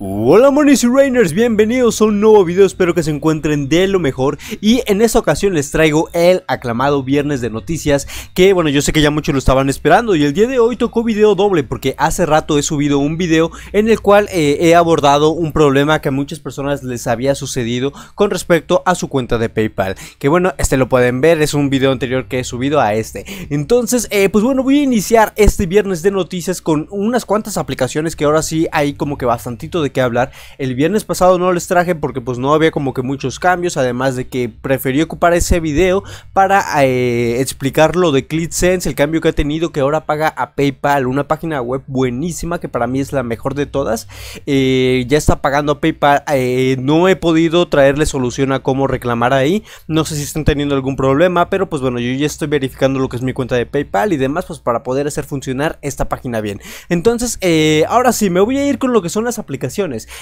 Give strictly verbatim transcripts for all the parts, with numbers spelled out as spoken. Hola Monis y Rainers, bienvenidos a un nuevo video, espero que se encuentren de lo mejor. Y en esta ocasión les traigo el aclamado viernes de noticias, que bueno, yo sé que ya muchos lo estaban esperando. Y el día de hoy tocó video doble, porque hace rato he subido un video en el cual eh, he abordado un problema que a muchas personas les había sucedido con respecto a su cuenta de PayPal. Que bueno, este lo pueden ver, es un video anterior que he subido a este. Entonces, eh, pues bueno, voy a iniciar este viernes de noticias con unas cuantas aplicaciones que ahora sí hay como que bastantito de que hablar. El viernes pasado no les traje porque pues no había como que muchos cambios, además de que preferí ocupar ese video para eh, explicar lo de ClickSense, el cambio que ha tenido, que ahora paga a PayPal, una página web buenísima que para mí es la mejor de todas. Eh, ya está pagando a PayPal, eh, no he podido traerle solución a cómo reclamar ahí, no sé si están teniendo algún problema, pero pues bueno, yo ya estoy verificando lo que es mi cuenta de PayPal y demás, pues para poder hacer funcionar esta página bien. Entonces eh, ahora sí me voy a ir con lo que son las aplicaciones.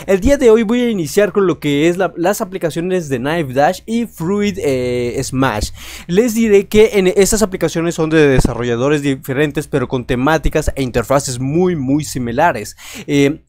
El día de hoy voy a iniciar con lo que es la, las aplicaciones de Knife Dash y Fruit eh, Smash. Les diré que en estas aplicaciones son de desarrolladores diferentes, pero con temáticas e interfaces muy muy similares. Eh,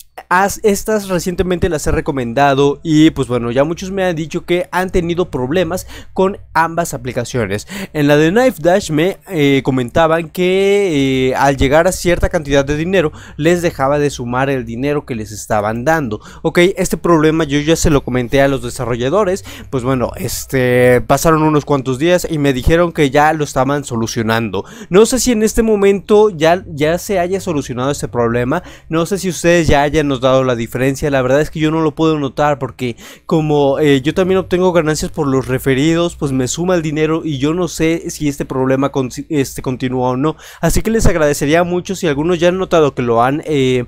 Estas recientemente las he recomendado y pues bueno, ya muchos me han dicho que han tenido problemas con ambas aplicaciones. En la de Knife Dash me eh, comentaban que eh, al llegar a cierta cantidad de dinero les dejaba de sumar el dinero que les estaban dando. Ok, este problema yo ya se lo comenté a los desarrolladores. Pues bueno, este pasaron unos cuantos días y me dijeron que ya lo estaban solucionando. No sé si en este momento ya, ya se haya solucionado este problema. No sé si ustedes ya hayan nos dado la diferencia. La verdad es que yo no lo puedo notar porque como eh, yo también obtengo ganancias por los referidos, pues me suma el dinero y yo no sé si este problema con, este, continúa o no. Así que les agradecería mucho si algunos ya han notado que lo han eh,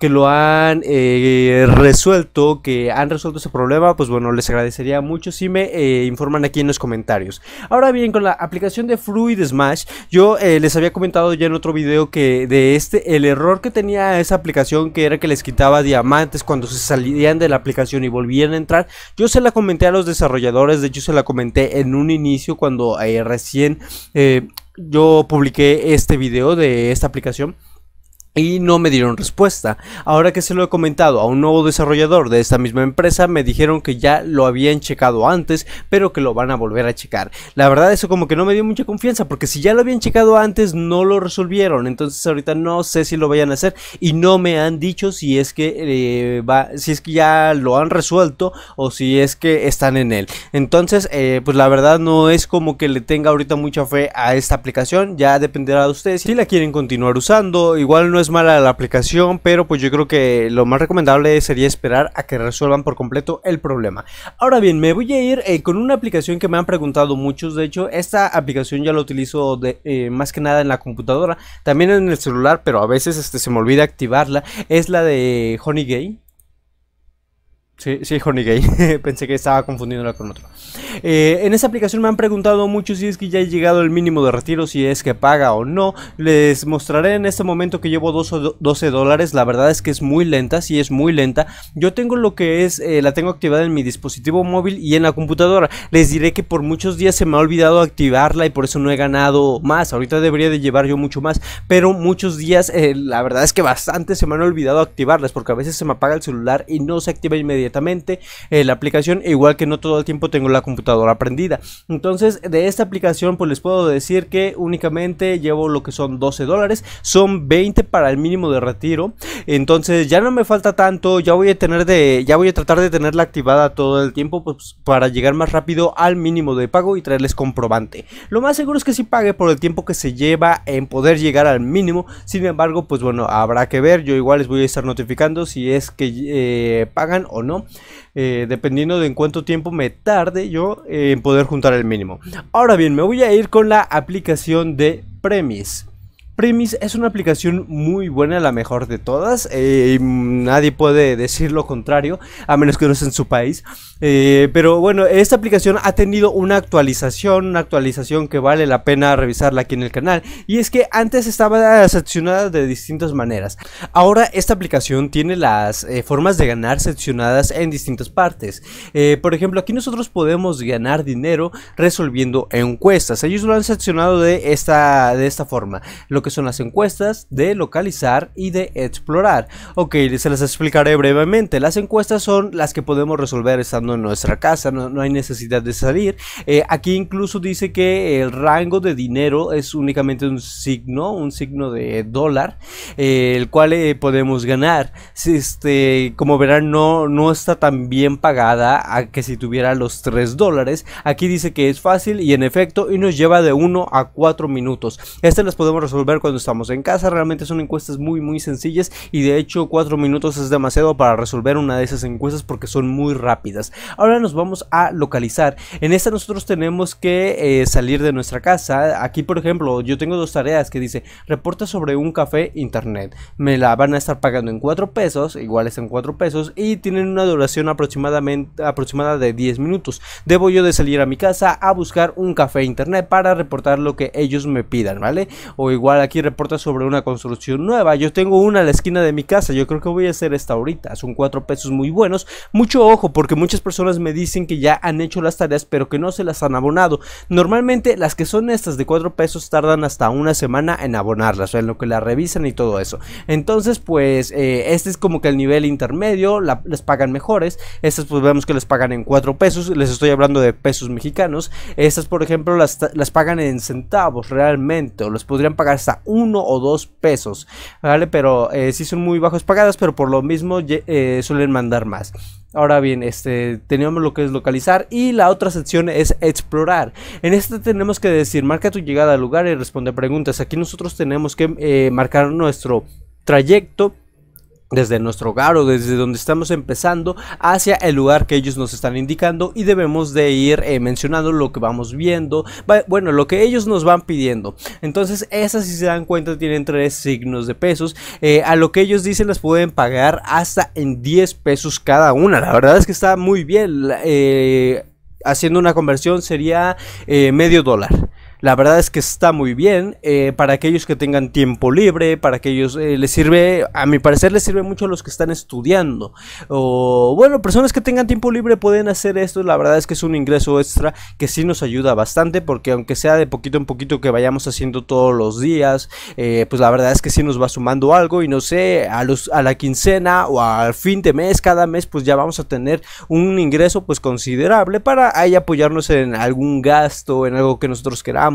que lo han eh, resuelto, que han resuelto ese problema, pues bueno, les agradecería mucho si me eh, informan aquí en los comentarios. Ahora bien, con la aplicación de Fruit Smash, yo eh, les había comentado ya en otro video que de este, el error que tenía esa aplicación, que era que les quitaba diamantes cuando se salían de la aplicación y volvían a entrar. Yo se la comenté a los desarrolladores, de hecho se la comenté en un inicio cuando eh, recién eh, yo publiqué este video de esta aplicación. Y no me dieron respuesta. Ahora que se lo he comentado a un nuevo desarrollador de esta misma empresa, me dijeron que ya lo habían checado antes, pero que lo van a volver a checar. La verdad eso como que no me dio mucha confianza, porque si ya lo habían checado antes no lo resolvieron. Entonces ahorita no sé si lo vayan a hacer y no me han dicho si es que eh, va, si es que ya lo han resuelto o si es que están en él. Entonces eh, pues la verdad no es como que le tenga ahorita mucha fe a esta aplicación. Ya dependerá de ustedes si la quieren continuar usando. Igual no es mala la aplicación, pero pues yo creo que lo más recomendable sería esperar a que resuelvan por completo el problema. Ahora bien, me voy a ir eh, con una aplicación que me han preguntado muchos. De hecho, esta aplicación ya la utilizo de, eh, más que nada en la computadora, también en el celular, pero a veces este, se me olvida activarla. Es la de Honeygain. Sí, sí, Honeygain. Pensé que estaba confundiéndola con otra. Eh, en esa aplicación me han preguntado mucho si es que ya he llegado al mínimo de retiro, si es que paga o no. Les mostraré en este momento que llevo doce dólares. La verdad es que es muy lenta, sí es muy lenta. Yo tengo lo que es, eh, la tengo activada en mi dispositivo móvil y en la computadora. Les diré que por muchos días se me ha olvidado activarla y por eso no he ganado más. Ahorita debería de llevar yo mucho más, pero muchos días, eh, la verdad es que bastante se me han olvidado activarlas, porque a veces se me apaga el celular y no se activa inmediatamente la aplicación, igual que no todo el tiempo tengo la computadora prendida. Entonces de esta aplicación pues les puedo decir que únicamente llevo lo que son doce dólares, son veinte para el mínimo de retiro. Entonces ya no me falta tanto, ya voy a tener de ya voy a tratar de tenerla activada todo el tiempo, pues para llegar más rápido al mínimo de pago y traerles comprobante. Lo más seguro es que sí pague por el tiempo que se lleva en poder llegar al mínimo. Sin embargo, pues bueno, habrá que ver. Yo igual les voy a estar notificando si es que eh, pagan o no. Eh, dependiendo de en cuánto tiempo me tarde yo eh, en poder juntar el mínimo. Ahora bien, me voy a ir con la aplicación de Premise. Premise es una aplicación muy buena, la mejor de todas, eh, nadie puede decir lo contrario, a menos que no sea en su país. Eh, pero bueno, esta aplicación ha tenido una actualización, una actualización que vale la pena revisarla aquí en el canal. Y es que antes estaba seccionada de distintas maneras. Ahora esta aplicación tiene las eh, formas de ganar seccionadas en distintas partes. Eh, por ejemplo, aquí nosotros podemos ganar dinero resolviendo encuestas. Ellos lo han seccionado de esta, de esta forma. Lo que que son las encuestas, de localizar y de explorar. Ok, se las explicaré brevemente. Las encuestas son las que podemos resolver estando en nuestra casa, no, no hay necesidad de salir. Eh, aquí incluso dice que el rango de dinero es únicamente un signo, un signo de dólar, eh, el cual eh, podemos ganar. Este, como verán, no, no está tan bien pagada a que si tuviera los tres dólares. Aquí dice que es fácil y en efecto, y nos lleva de uno a cuatro minutos. Este las podemos resolver cuando estamos en casa. Realmente son encuestas muy muy sencillas y de hecho cuatro minutos es demasiado para resolver una de esas encuestas porque son muy rápidas. Ahora nos vamos a localizar. En esta nosotros tenemos que eh, salir de nuestra casa. Aquí por ejemplo yo tengo dos tareas que dice reporta sobre un café internet. Me la van a estar pagando en cuatro pesos, igual está en cuatro pesos y tienen una duración aproximadamente aproximada de diez minutos. Debo yo de salir a mi casa a buscar un café internet para reportar lo que ellos me pidan, ¿vale? O igual aquí reporta sobre una construcción nueva. Yo tengo una a la esquina de mi casa, yo creo que voy a hacer esta ahorita. Son cuatro pesos muy buenos. Mucho ojo porque muchas personas me dicen que ya han hecho las tareas pero que no se las han abonado. Normalmente las que son estas de cuatro pesos tardan hasta una semana en abonarlas, en lo que la revisan y todo eso. Entonces pues eh, este es como que el nivel intermedio, la, les pagan mejores. Estas pues vemos que les pagan en cuatro pesos, les estoy hablando de pesos mexicanos. Estas por ejemplo las, las pagan en centavos realmente, o los podrían pagar hasta uno o dos pesos, ¿vale? Pero eh, sí son muy bajos pagadas, pero por lo mismo eh, suelen mandar más. Ahora bien, este, tenemos lo que es localizar y la otra sección es explorar. En esta tenemos que decir marca tu llegada al lugar y responde preguntas. Aquí nosotros tenemos que eh, marcar nuestro trayecto desde nuestro hogar o desde donde estamos empezando hacia el lugar que ellos nos están indicando y debemos de ir eh, mencionando lo que vamos viendo, va, bueno, lo que ellos nos van pidiendo. Entonces esas, si se dan cuenta, tienen tres signos de pesos. eh, a lo que ellos dicen las pueden pagar hasta en diez pesos cada una. La verdad es que está muy bien. eh, haciendo una conversión sería eh, medio dólar. La verdad es que está muy bien eh, para aquellos que tengan tiempo libre, para aquellos eh, les sirve, a mi parecer les sirve mucho a los que están estudiando o bueno, personas que tengan tiempo libre pueden hacer esto. La verdad es que es un ingreso extra que sí nos ayuda bastante porque aunque sea de poquito en poquito que vayamos haciendo todos los días, eh, pues la verdad es que sí nos va sumando algo y no sé, a, los, a la quincena o al fin de mes, cada mes pues ya vamos a tener un ingreso pues considerable para ahí apoyarnos en algún gasto, en algo que nosotros queramos.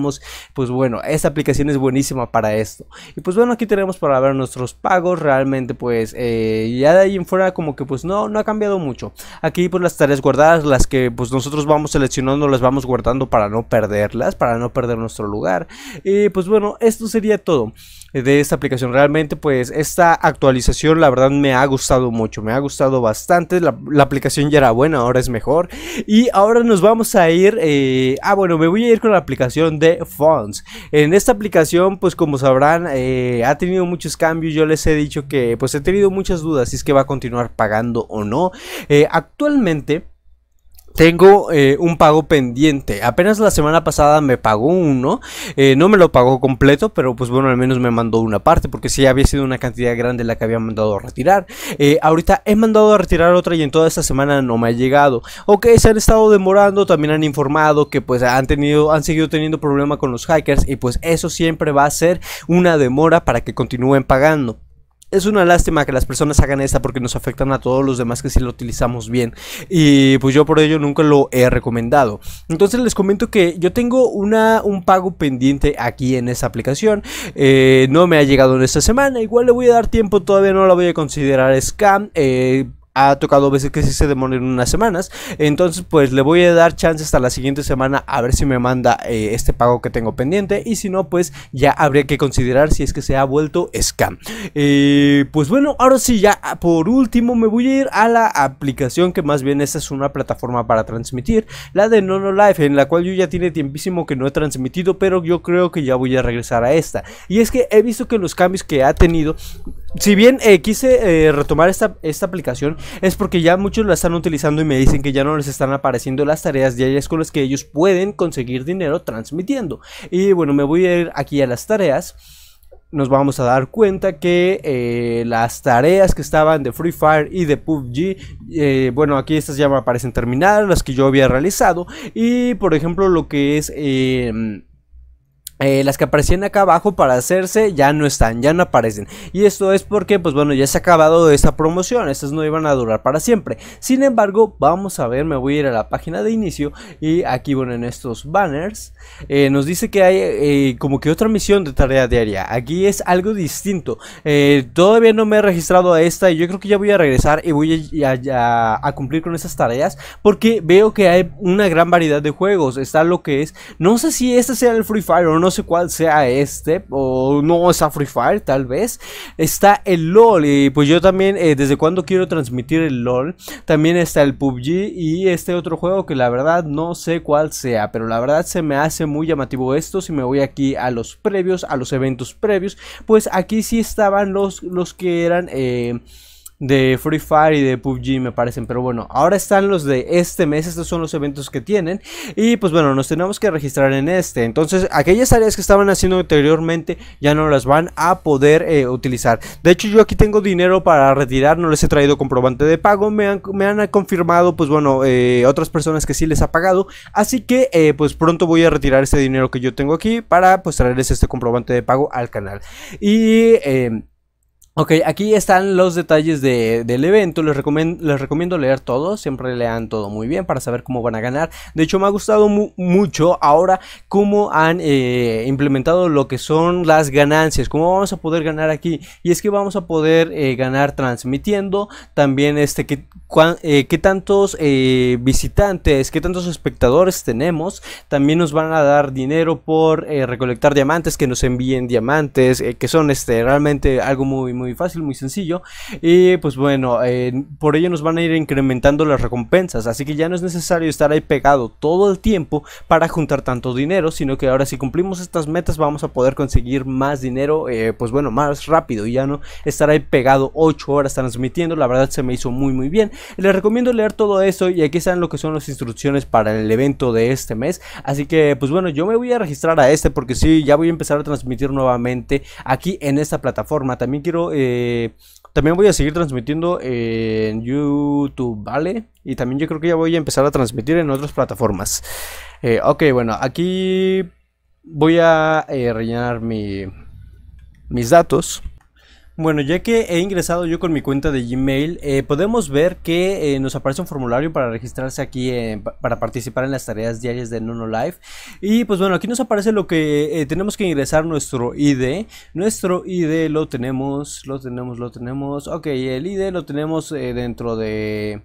Pues bueno, esta aplicación es buenísima para esto. Y pues bueno, aquí tenemos para ver nuestros pagos. Realmente pues eh, ya de ahí en fuera como que pues no, no ha cambiado mucho. Aquí pues las tareas guardadas, las que pues nosotros vamos seleccionando, las vamos guardando para no perderlas, para no perder nuestro lugar. Y pues bueno, esto sería todo de esta aplicación. Realmente pues esta actualización la verdad me ha gustado mucho, me ha gustado bastante. La, la aplicación ya era buena, ahora es mejor. Y ahora nos vamos a ir eh, ah bueno, me voy a ir con la aplicación De funds. En esta aplicación pues como sabrán eh, ha tenido muchos cambios. Yo les he dicho que pues he tenido muchas dudas si es que va a continuar pagando o no. eh, actualmente tengo eh, un pago pendiente. Apenas la semana pasada me pagó uno. eh, no me lo pagó completo, pero pues bueno, al menos me mandó una parte, porque sí había sido una cantidad grande la que había mandado a retirar. eh, ahorita he mandado a retirar otra y en toda esta semana no me ha llegado. Ok, se han estado demorando. También han informado que pues han tenido, han seguido teniendo problema con los hackers, y pues eso siempre va a ser una demora para que continúen pagando. Es una lástima que las personas hagan esta porque nos afectan a todos los demás que sí lo utilizamos bien. Y pues yo por ello nunca lo he recomendado. Entonces les comento que yo tengo una, un pago pendiente aquí en esta aplicación. Eh, no me ha llegado en esta semana. Igual le voy a dar tiempo. Todavía no la voy a considerar scam. Eh... Ha tocado veces que sí se demoran unas semanas. Entonces pues le voy a dar chance hasta la siguiente semana a ver si me manda eh, este pago que tengo pendiente. Y si no, pues ya habría que considerar si es que se ha vuelto scam. eh, Pues bueno, ahora sí, ya por último me voy a ir a la aplicación que más bien esta es una plataforma para transmitir, la de Nonolife, en la cual yo ya tiene tiempísimo que no he transmitido, pero yo creo que ya voy a regresar a esta. Y es que he visto que los cambios que ha tenido, si bien eh, quise eh, retomar esta, esta aplicación, es porque ya muchos la están utilizando y me dicen que ya no les están apareciendo las tareas diarias con las que ellos pueden conseguir dinero transmitiendo. Y bueno, me voy a ir aquí a las tareas. Nos vamos a dar cuenta que eh, las tareas que estaban de Free Fire y de P U B G, eh, bueno, aquí estas ya me aparecen terminadas, las que yo había realizado. Y por ejemplo lo que es... Eh, Eh, las que aparecían acá abajo para hacerse ya no están, ya no aparecen. Y esto es porque, pues bueno, ya se ha acabado esta promoción. Estas no iban a durar para siempre. Sin embargo, vamos a ver, me voy a ir a la página de inicio. Y aquí, bueno, en estos banners eh, nos dice que hay eh, como que otra misión de tarea diaria. Aquí es algo distinto. eh, Todavía no me he registrado a esta y yo creo que ya voy a regresar y voy a, a, a cumplir con estas tareas, porque veo que hay una gran variedad de juegos. Está lo que es, no sé si este sea el Free Fire o no. No sé cuál sea este, o no está Free Fire, tal vez. Está el LOL, y pues yo también, eh, desde cuando quiero transmitir el LOL. También está el P U B G y este otro juego que la verdad no sé cuál sea, pero la verdad se me hace muy llamativo esto. Si me voy aquí a los previos, a los eventos previos, pues aquí sí estaban los, los que eran... Eh, de Free Fire y de P U B G me parecen. Pero bueno, ahora están los de este mes. Estos son los eventos que tienen. Y pues bueno, nos tenemos que registrar en este. Entonces aquellas tareas que estaban haciendo anteriormente ya no las van a poder eh, utilizar. De hecho, yo aquí tengo dinero para retirar. No les he traído comprobante de pago. Me han, me han confirmado, pues bueno, eh, otras personas que sí les ha pagado. Así que eh, pues pronto voy a retirar este dinero que yo tengo aquí para pues traerles este comprobante de pago al canal. Y... Eh, ok, aquí están los detalles de, del evento. Les recomiendo, les recomiendo leer todo. Siempre lean todo muy bien para saber cómo van a ganar. De hecho, me ha gustado mu mucho ahora cómo han eh, implementado lo que son las ganancias. Cómo vamos a poder ganar aquí. Y es que vamos a poder eh, ganar transmitiendo. También este qué, cuan, eh, qué tantos eh, visitantes, qué tantos espectadores tenemos. También nos van a dar dinero por eh, recolectar diamantes. Que nos envíen diamantes. Eh, que son este realmente algo muy, muy muy fácil, muy sencillo. Y pues bueno, eh, por ello nos van a ir incrementando las recompensas, así que ya no es necesario estar ahí pegado todo el tiempo para juntar tanto dinero, sino que ahora si cumplimos estas metas vamos a poder conseguir más dinero, eh, pues bueno, más rápido, y ya no estar ahí pegado ocho horas transmitiendo. La verdad se me hizo muy muy bien. Les recomiendo leer todo esto, y aquí están lo que son las instrucciones para el evento de este mes. Así que pues bueno, yo me voy a registrar a este porque sí, ya voy a empezar a transmitir nuevamente aquí en esta plataforma. También quiero Eh, también voy a seguir transmitiendo eh, en YouTube, ¿vale? Y también yo creo que ya voy a empezar a transmitir en otras plataformas. eh, Ok, bueno, aquí voy a eh, rellenar mi, mis datos. Bueno, ya que he ingresado yo con mi cuenta de Gmail, eh, podemos ver que eh, nos aparece un formulario para registrarse aquí, eh, para participar en las tareas diarias de Nonolife. Y pues bueno, aquí nos aparece lo que eh, tenemos que ingresar nuestro I D. Nuestro I D lo tenemos, lo tenemos, lo tenemos. Ok, el I D lo tenemos eh, dentro de...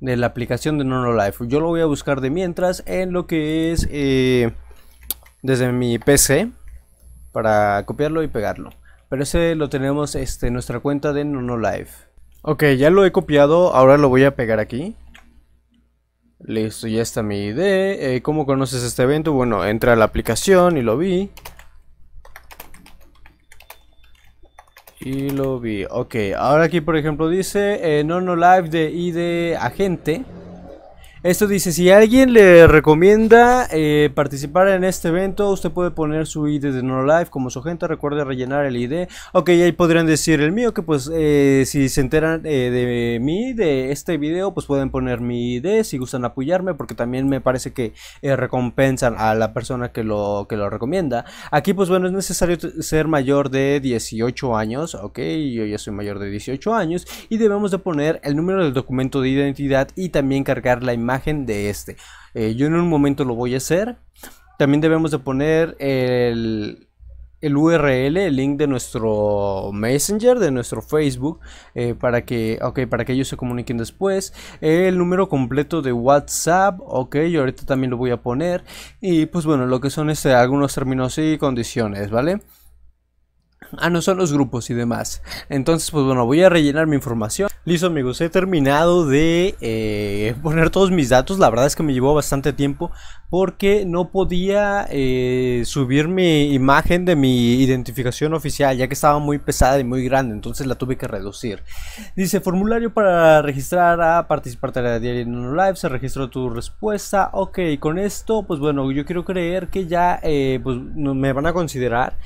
de la aplicación de Nonolife. Yo lo voy a buscar de mientras en lo que es eh, desde mi P C para copiarlo y pegarlo. Pero ese lo tenemos este, en nuestra cuenta de Nonolife. Ok, ya lo he copiado, ahora lo voy a pegar aquí. Listo, ya está mi I D. Eh, ¿Cómo conoces este evento? Bueno, entra a la aplicación y lo vi. Y lo vi, ok. Ahora aquí por ejemplo dice eh, Nonolife de I D agente. Esto dice, si alguien le recomienda eh, participar en este evento, usted puede poner su I D de Nonolife como su agente. Recuerde rellenar el I D. Ok, ahí podrían decir el mío, que pues eh, si se enteran eh, de mí, de este video, pues pueden poner mi I D si gustan apoyarme, porque también me parece que eh, recompensan a la persona que lo, que lo recomienda. Aquí pues bueno, es necesario ser mayor de dieciocho años. Ok, yo ya soy mayor de dieciocho años. Y debemos de poner el número del documento de identidad y también cargar la imagen de este. Eh, yo en un momento lo voy a hacer. También debemos de poner el, el U R L, el link de nuestro Messenger, de nuestro Facebook, eh, para que okay, para que ellos se comuniquen después. Eh, el número completo de WhatsApp, ok, yo ahorita también lo voy a poner. Y pues bueno, lo que son este, algunos términos y condiciones, ¿vale? Ah, no, son los grupos y demás. Entonces pues bueno, voy a rellenar mi información. Listo amigos, he terminado de eh, poner todos mis datos. La verdad es que me llevó bastante tiempo porque no podía eh, subir mi imagen de mi identificación oficial, ya que estaba muy pesada y muy grande, entonces la tuve que reducir. Dice, formulario para registrar a participar de la diaria en Nonolife. Se registró tu respuesta. Ok, con esto pues bueno, yo quiero creer que ya eh, pues, me van a considerar.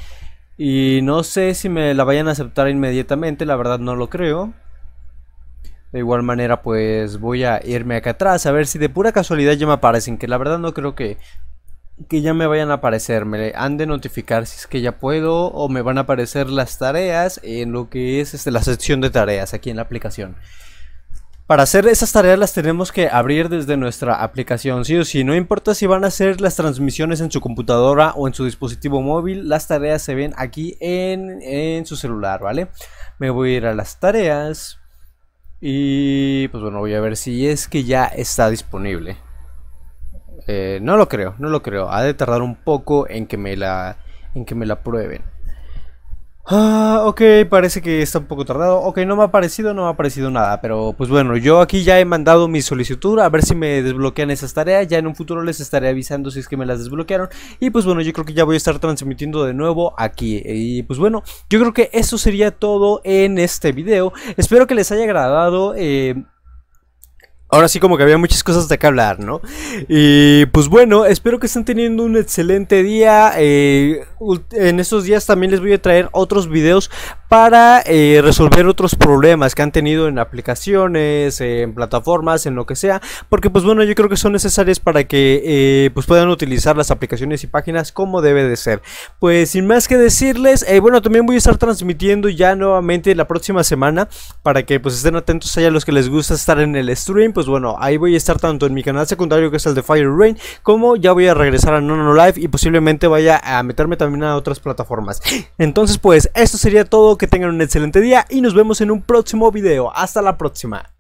Y no sé si me la vayan a aceptar inmediatamente, la verdad no lo creo. De igual manera pues voy a irme acá atrás a ver si de pura casualidad ya me aparecen, que la verdad no creo que que ya me vayan a aparecer, me han de notificar si es que ya puedo, o me van a aparecer las tareas en lo que es este, la sección de tareas aquí en la aplicación. Para hacer esas tareas las tenemos que abrir desde nuestra aplicación, sí o sí, no importa si van a hacer las transmisiones en su computadora o en su dispositivo móvil, las tareas se ven aquí en, en su celular, ¿vale? Me voy a ir a las tareas y pues bueno, voy a ver si es que ya está disponible. Eh, no lo creo, no lo creo, ha de tardar un poco en que me la, en que me la prueben. Ah, ok, parece que está un poco tardado. Ok, no me ha aparecido, no me ha aparecido nada. Pero pues bueno, yo aquí ya he mandado mi solicitud, a ver si me desbloquean esas tareas. Ya en un futuro les estaré avisando si es que me las desbloquearon. Y pues bueno, yo creo que ya voy a estar transmitiendo de nuevo aquí. Y pues bueno, yo creo que eso sería todo en este video. Espero que les haya agradado. eh... Ahora sí como que había muchas cosas de que hablar, ¿no? Y pues bueno, espero que estén teniendo un excelente día. Eh, en estos días también les voy a traer otros videos para eh, resolver otros problemas que han tenido en aplicaciones, en plataformas, en lo que sea. Porque pues bueno, yo creo que son necesarias para que eh, pues puedan utilizar las aplicaciones y páginas como debe de ser. Pues sin más que decirles, eh, bueno, también voy a estar transmitiendo ya nuevamente la próxima semana, para que pues estén atentos allá a los que les gusta estar en el stream. Pues bueno, ahí voy a estar tanto en mi canal secundario, que es el de Fire Rain, como ya voy a regresar a Nonolife y posiblemente vaya a meterme también a otras plataformas. Entonces pues esto sería todo, que tengan un excelente día y nos vemos en un próximo video. Hasta la próxima.